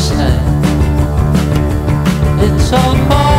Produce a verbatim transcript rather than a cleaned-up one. wasteland. It's so cold.